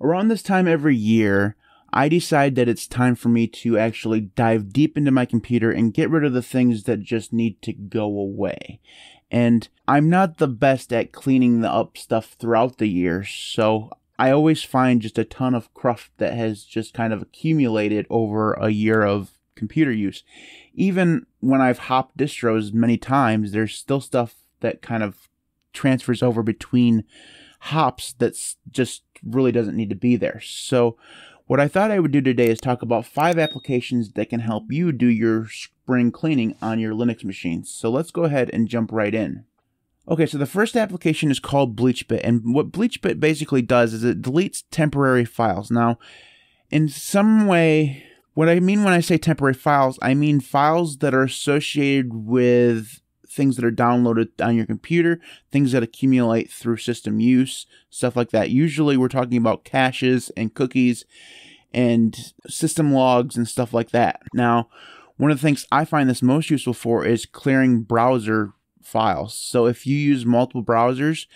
Around this time every year, I decide that it's time for me to actually dive deep into my computer and get rid of the things that just need to go away. And I'm not the best at cleaning up stuff throughout the year, so I always find just a ton of crap that has just kind of accumulated over a year of computer use. Even when I've hopped distros many times, there's still stuff that kind of transfers over between hops that's just really doesn't need to be there. So what I thought I would do today is talk about 5 applications that can help you do your spring cleaning on your Linux machines. So let's go ahead and jump right in. Okay, so the first application is called BleachBit, and what BleachBit basically does is it deletes temporary files. Now, in some way, what I mean when I say temporary files, I mean files that are associated with things that are downloaded on your computer, things that accumulate through system use, stuff like that. Usually we're talking about caches and cookies and system logs and stuff like that. Now, one of the things I find this most useful for is clearing browser files. So if you use multiple browsers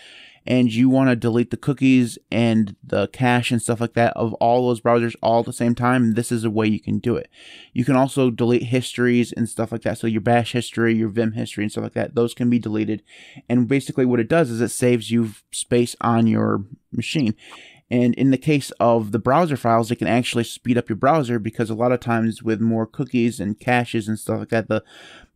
and you want to delete the cookies and the cache and stuff like that of all those browsers all at the same time, this is a way you can do it. You can also delete histories and stuff like that. So your bash history, your vim history and stuff like that, those can be deleted. And basically what it does is it saves you space on your machine. And in the case of the browser files, it can actually speed up your browser because a lot of times with more cookies and caches and stuff like that, the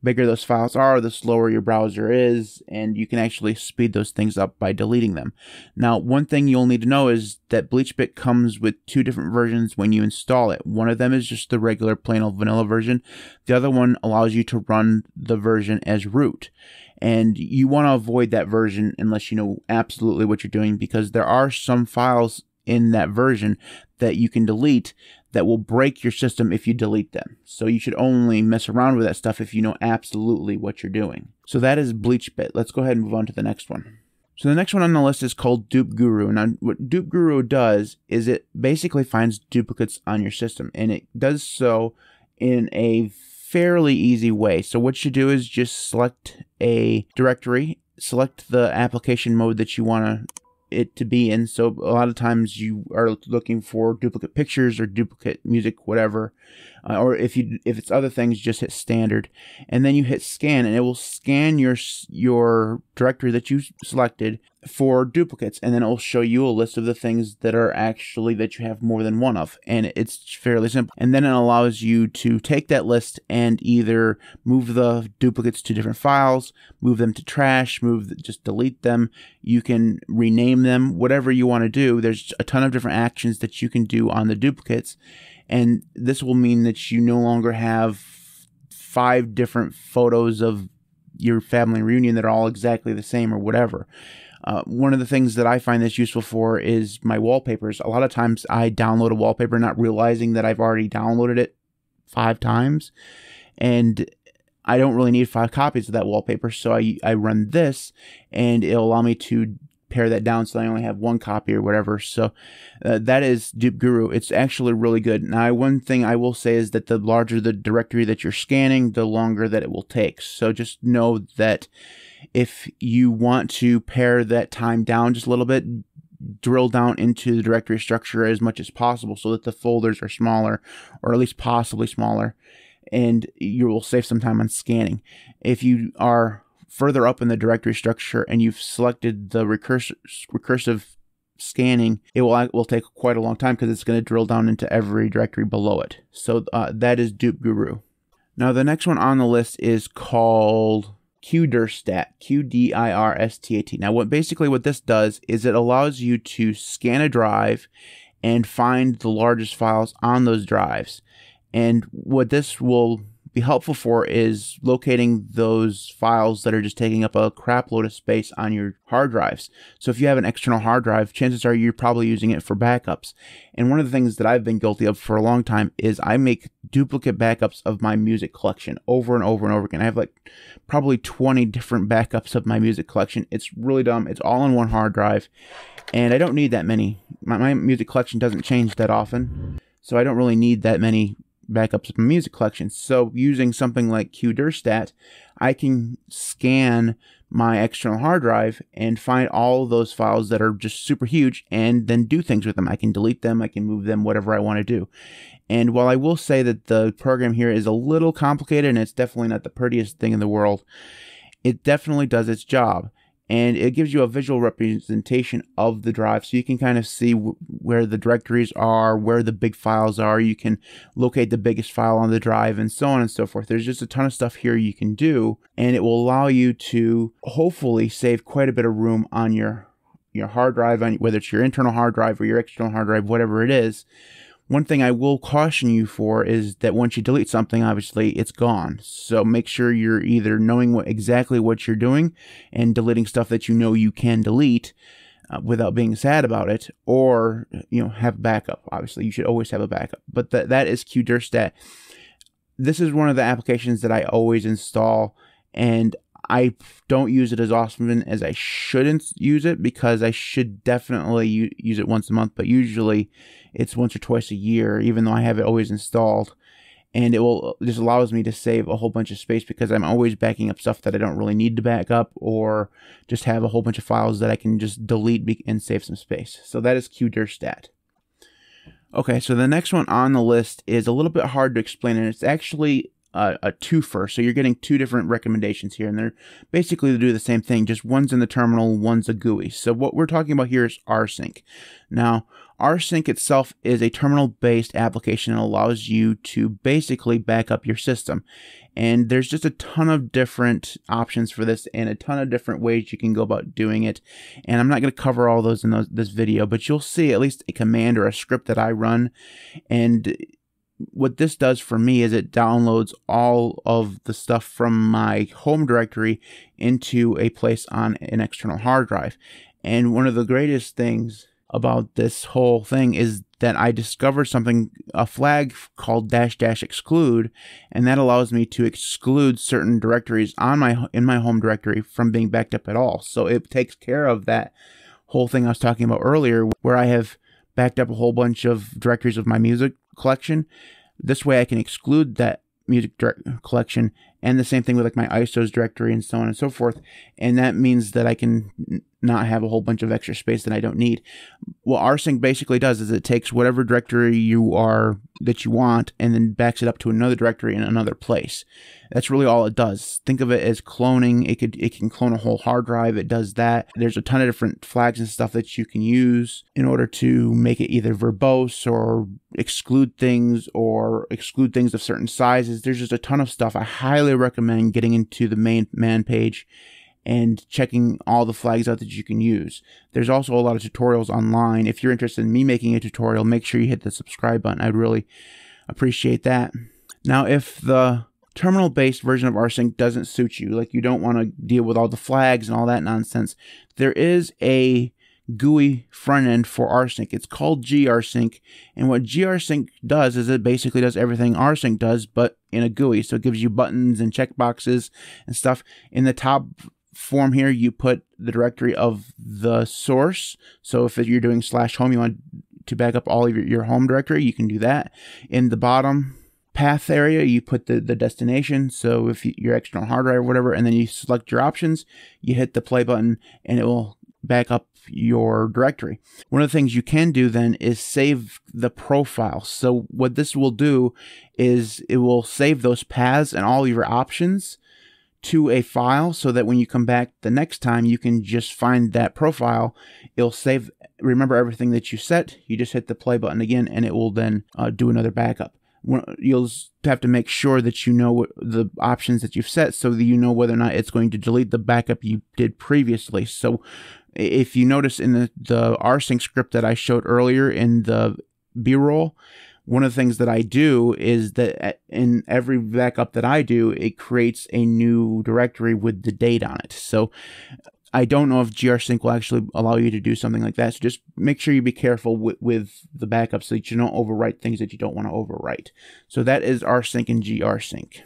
bigger those files are, the slower your browser is, and you can actually speed those things up by deleting them. Now, one thing you'll need to know is that BleachBit comes with 2 different versions when you install it. One of them is just the regular plain old vanilla version. The other one allows you to run the version as root. And you want to avoid that version unless you know absolutely what you're doing, because there are some files in that version that you can delete that will break your system if you delete them. So you should only mess around with that stuff if you know absolutely what you're doing. So that is BleachBit. Let's go ahead and move on to the next one. So the next one on the list is called DupeGuru. Now, what DupeGuru does is it basically finds duplicates on your system, and it does so in a fairly easy way. So what you do is just select a directory, select the application mode that you want it to be in. So a lot of times you are looking for duplicate pictures or duplicate music, whatever, or if it's other things, just hit standard, and then you hit scan, and it will scan your directory that you selected for duplicates, and then it will show you a list of the things that are actually that you have more than one of, and it's fairly simple. And then it allows you to take that list and either move the duplicates to different files, move them to trash, just delete them. You can rename them, whatever you want to do. There's a ton of different actions that you can do on the duplicates, and this will mean that you no longer have 5 different photos of your family reunion that are all exactly the same or whatever. One of the things that I find this useful for is my wallpapers. A lot of times I download a wallpaper not realizing that I've already downloaded it 5 times, and I don't really need 5 copies of that wallpaper, so I run this, and it'll allow me to pare that down so I only have 1 copy or whatever. So that is DupeGuru. It's actually really good. Now, one thing I will say is that the larger the directory that you're scanning, the longer that it will take. So just know that if you want to pare that time down just a little bit, drill down into the directory structure as much as possible so that the folders are smaller, or at least possibly smaller, and you will save some time on scanning. If you are further up in the directory structure and you've selected the recursive scanning, it will take quite a long time because it's going to drill down into every directory below it. So that is DupeGuru. Now the next one on the list is called QDirStat, QDirStat. Now basically what this does is it allows you to scan a drive and find the largest files on those drives. And what this will be helpful for is locating those files that are just taking up a crap load of space on your hard drives. So if you have an external hard drive, chances are you're probably using it for backups. And one of the things that I've been guilty of for a long time is I make duplicate backups of my music collection over and over and over again. I have like probably 20 different backups of my music collection. It's really dumb. It's all in one hard drive, and I don't need that many. My music collection doesn't change that often, so I don't really need that many backups of my music collection. So using something like QDirStat, I can scan my external hard drive and find all those files that are just super huge and then do things with them. I can delete them, I can move them, whatever I want to do. And while I will say that the program here is a little complicated and it's definitely not the prettiest thing in the world, it definitely does its job. And it gives you a visual representation of the drive, so you can kind of see where the directories are, where the big files are. You can locate the biggest file on the drive and so on and so forth. There's just a ton of stuff here you can do, and it will allow you to hopefully save quite a bit of room on your hard drive, whether it's your internal hard drive or your external hard drive, whatever it is. One thing I will caution you for is that once you delete something, obviously it's gone. So make sure you're either knowing exactly what you're doing and deleting stuff that you know you can delete without being sad about it, or have backup. Obviously, you should always have a backup. But that is QDirStat. This is one of the applications that I always install, and I don't use it as often as I shouldn't use it, because I should definitely use it once a month, but usually it's once or twice a year, even though I have it always installed. And it will just allows me to save a whole bunch of space, because I'm always backing up stuff that I don't really need to back up, or just have a whole bunch of files that I can just delete and save some space. So that is QDirStat. Okay, so the next one on the list is a little bit hard to explain, and it's actually a twofer, so you're getting two different recommendations here, and they're basically to do the same thing, just one's in the terminal, one's a GUI. So what we're talking about here is rsync. Now, rsync itself is a terminal-based application that allows you to basically back up your system. And there's just a ton of different options for this and a ton of different ways you can go about doing it. And I'm not going to cover all those in this video, but you'll see at least a command or a script that I run. And what this does for me is it downloads all of the stuff from my home directory into a place on an external hard drive. And one of the greatest things about this whole thing is that I discovered a flag called --exclude, and that allows me to exclude certain directories in my home directory from being backed up at all. So it takes care of that whole thing I was talking about earlier, where I have backed up a whole bunch of directories of my music collection. This way I can exclude that music collection, and the same thing with like my ISOs directory and so on and so forth. And that means that I can not have a whole bunch of extra space that I don't need. What rsync basically does is it takes whatever directory that you want and then backs it up to another directory in another place. That's really all it does. Think of it as cloning. It can clone a whole hard drive. It does that. There's a ton of different flags and stuff that you can use in order to make it either verbose or exclude things of certain sizes. There's just a ton of stuff. I highly recommend getting into the main man page and checking all the flags out that you can use. There's also a lot of tutorials online. If you're interested in me making a tutorial, make sure you hit the subscribe button. I'd really appreciate that. Now, if the terminal-based version of rsync doesn't suit you, like you don't want to deal with all the flags and all that nonsense, there is a GUI front end for rsync. It's called grsync, and what grsync does is it basically does everything rsync does, but in a GUI. So it gives you buttons and checkboxes and stuff. In the top form here, you put the directory of the source. So if you're doing /home, you want to back up all of your home directory, you can do that. In the bottom path area, you put the destination. So if your external hard drive or whatever, and then you select your options, you hit the play button, and it will back up your directory. One of the things you can do then is save the profile. So what this will do is it will save those paths and all your options to a file, so that when you come back the next time, you can just find that profile. It'll save, remember everything that you set. You just hit the play button again, and it will then do another backup. You'll have to make sure that you know the options that you've set, so that you know whether or not it's going to delete the backup you did previously. So if you notice in the rsync script that I showed earlier in the B-roll, one of the things that I do is that in every backup that I do, it creates a new directory with the date on it. So I don't know if grsync will actually allow you to do something like that. So just make sure you be careful with the backups, so that you don't overwrite things that you don't want to overwrite. So that is rsync and grsync.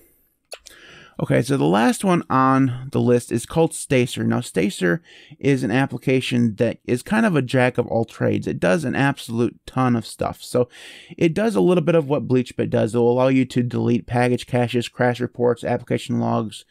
Okay, so the last one on the list is called Stacer. Now, Stacer is an application that is kind of a jack of all trades. It does an absolute ton of stuff. So it does a little bit of what BleachBit does. It will allow you to delete package caches, crash reports, application logs,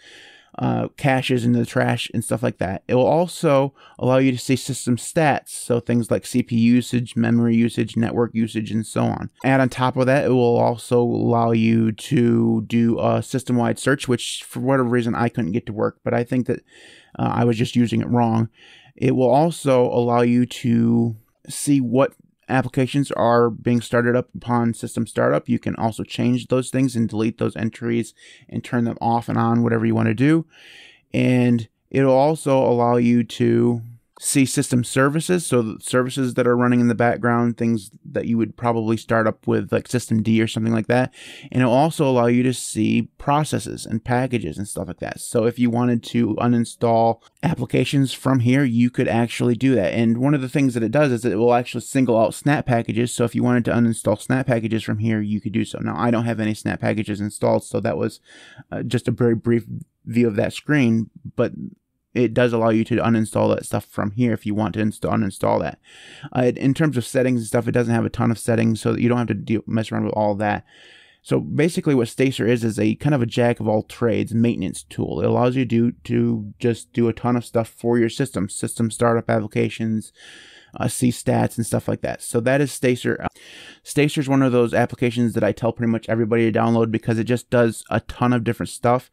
caches into the trash and stuff like that. It will also allow you to see system stats, so things like CPU usage, memory usage, network usage, and so on. And on top of that, it will also allow you to do a system-wide search, which for whatever reason I couldn't get to work, but I think that I was just using it wrong. It will also allow you to see what applications are being started up upon system startup. You can also change those things and delete those entries and turn them off and on, whatever you want to do. And it'll also allow you to see system services, so the services that are running in the background, things that you would probably start up with like systemd or something like that. And it'll also allow you to see processes and packages and stuff like that. So if you wanted to uninstall applications from here, you could actually do that. And one of the things that it does is it will actually single out snap packages. So if you wanted to uninstall snap packages from here, you could do so. Now, I don't have any snap packages installed, so that was just a very brief view of that screen, but it does allow you to uninstall that stuff from here if you want to uninstall that. In terms of settings and stuff, it doesn't have a ton of settings, so that you don't have to mess around with all that. So basically what Stacer is a kind of a jack of all trades maintenance tool. It allows you to just do a ton of stuff for your system, startup applications, see stats and stuff like that. So that is Stacer. Stacer is one of those applications that I tell pretty much everybody to download because it just does a ton of different stuff.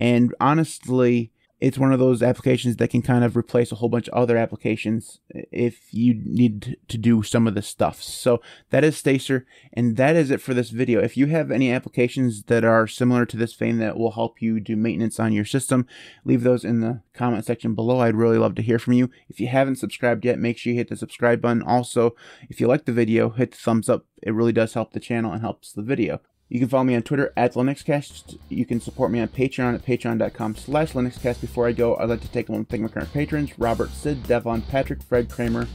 And honestly, it's one of those applications that can kind of replace a whole bunch of other applications if you need to do some of this stuff. So that is Stacer, and that is it for this video. If you have any applications that are similar to this vein that will help you do maintenance on your system, leave those in the comment section below. I'd really love to hear from you. If you haven't subscribed yet, make sure you hit the subscribe button. Also, if you like the video, hit the thumbs up. It really does help the channel and helps the video. You can follow me on Twitter at LinuxCast. You can support me on Patreon at patreon.com/LinuxCast. Before I go, I'd like to take a moment to thank my current patrons: Robert, Sid, Devon, Patrick, Fred, Kramer,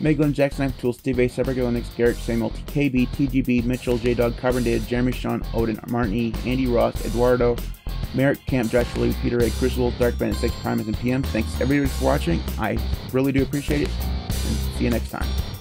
Meglin, Jackson, Tool, Steve A, Cyber Linux, Garrick, Samuel, TKB, TGB, Mitchell, J-Dog, Carbon Data, Jeremy, Sean, Odin, Martin E, Andy Ross, Eduardo, Merrick, Camp, Joshua Lee, Peter A, Crucible, Dark Bandit 6, Primus, and PM. Thanks everybody for watching. I really do appreciate it, and see you next time.